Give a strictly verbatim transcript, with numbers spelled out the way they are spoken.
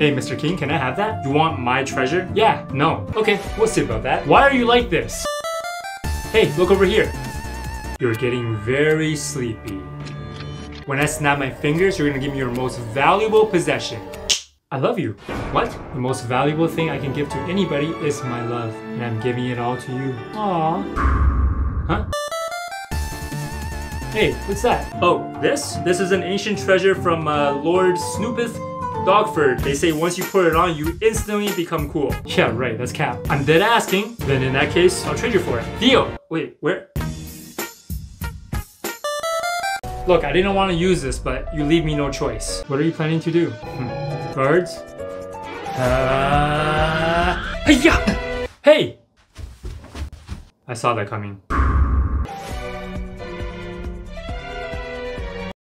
Hey, Mister King, can I have that? You want my treasure? Yeah, no. Okay, we'll see about that. Why are you like this? Hey, look over here. You're getting very sleepy. When I snap my fingers, you're gonna give me your most valuable possession. I love you. What? The most valuable thing I can give to anybody is my love, and I'm giving it all to you. Aww. Huh? Hey, what's that? Oh, this? This is an ancient treasure from uh, Lord Snoopith, Dogford. They say once you put it on, you instantly become cool. Yeah, right, that's cap. I'm dead asking. Then in that case, I'll trade you for it. Deal! Wait, where? Look, I didn't want to use this, but you leave me no choice. What are you planning to do? Hmm. Birds? Uh... Hey! I saw that coming.